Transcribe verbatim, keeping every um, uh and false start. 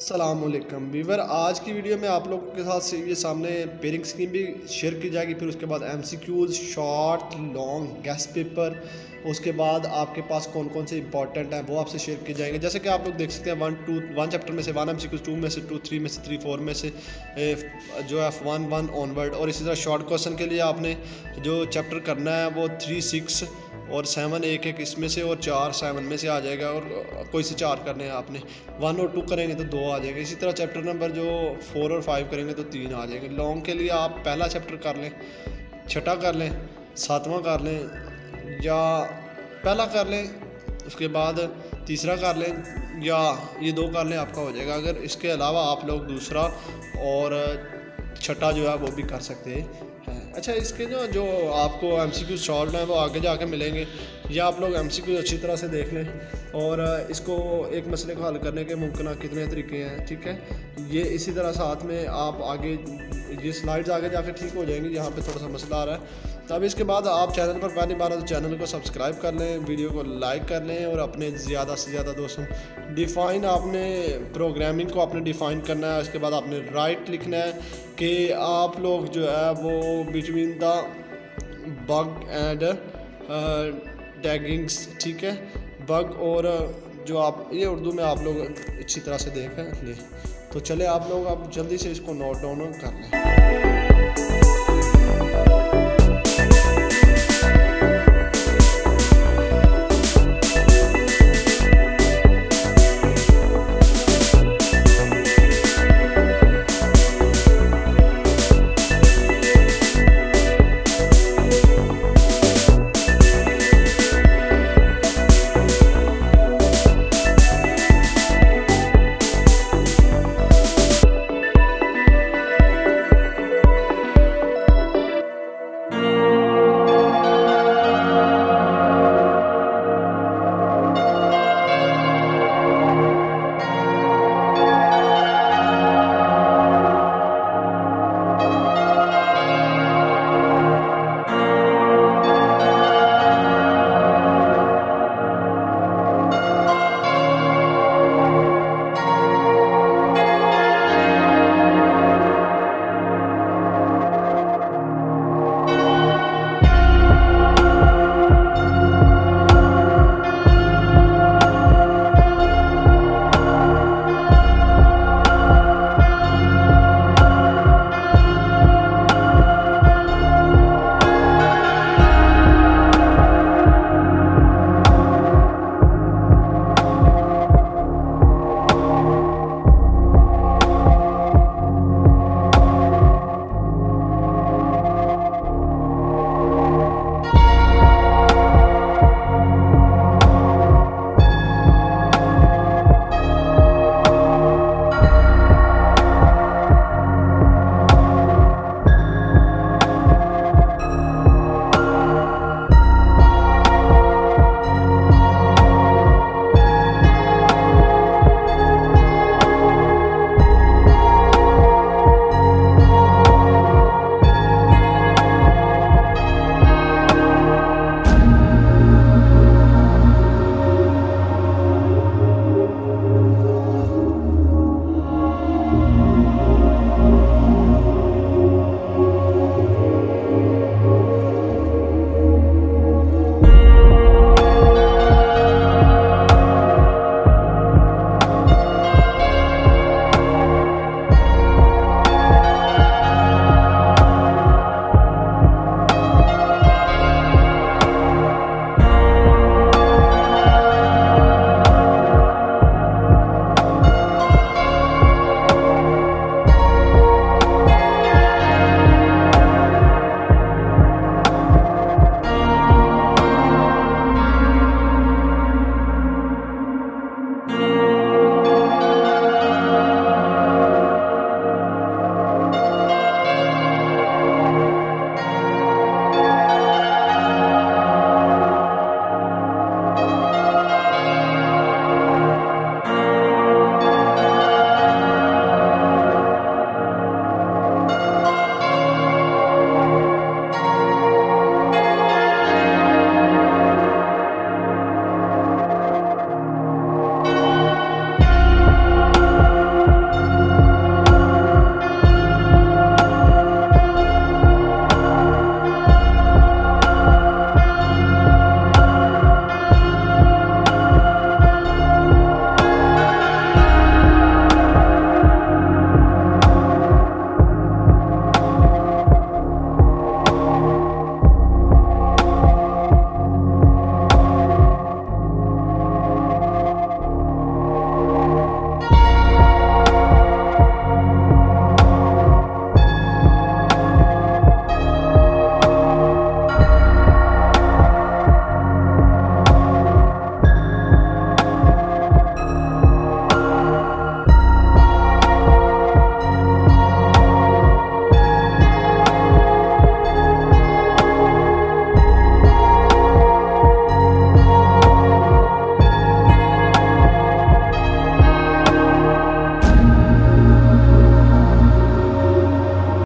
अस्सलाम वालेकुम वीवर, आज की वीडियो में आप लोगों के साथ ये सामने पेयरिंग स्कीम भी शेयर की जाएगी, फिर उसके बाद MCQs, short, long, guest paper, उसके बाद आपके पास कौन कौन से इंपॉर्टेंट हैं वो आपसे शेयर किए जाएंगे। जैसे कि आप लोग देख सकते हैं वन टू वन चैप्टर में से वन एमसीक्यूज़, टू में से टू, थ्री में से थ्री, फोर में से जो है वन वन ऑनवर्ड। और इसी तरह शॉर्ट क्वेश्चन के लिए आपने जो चैप्टर करना है वो थ्री सिक्स और सेवन एक एक इसमें से और चार सेवन में से आ जाएगा, और कोई से चार करने हैं आपने। वन और टू करेंगे तो दो आ जाएंगे। इसी तरह चैप्टर नंबर जो फोर और फाइव करेंगे तो तीन आ जाएंगे। लॉन्ग के लिए आप पहला चैप्टर कर लें, छठा कर लें, सातवां कर लें, या पहला कर लें, उसके बाद तीसरा कर लें, या ये दो कर लें, आपका हो जाएगा। अगर इसके अलावा आप लोग दूसरा और छठा जो है वो भी कर सकते हैं। अच्छा, इसके जो जो आपको एमसीक्यू सॉल्व है वो आगे जाके मिलेंगे, या आप लोग एमसीक्यू अच्छी तरह से देख लें और इसको एक मसले को हल करने के मुमकिन कितने तरीके हैं, ठीक है। ये इसी तरह साथ में आप आगे ये स्लाइड्स आगे जाके ठीक हो जाएंगी, यहाँ पे थोड़ा सा मसला आ रहा है। तब इसके बाद आप चैनल पर पहली बार तो चैनल को सब्सक्राइब कर लें, वीडियो को लाइक कर लें, और अपने ज़्यादा से ज़्यादा दोस्तों डिफ़ाइन आपने प्रोग्रामिंग को आपने डिफ़ाइन करना है। उसके बाद आपने राइट लिखना है कि आप लोग जो है वो between the bug and taggings, ठीक है, बग और जो आप ये उर्दू में आप लोग अच्छी तरह से देख लें। तो चले आप लोग आप जल्दी से इसको नोट डाउन कर लें।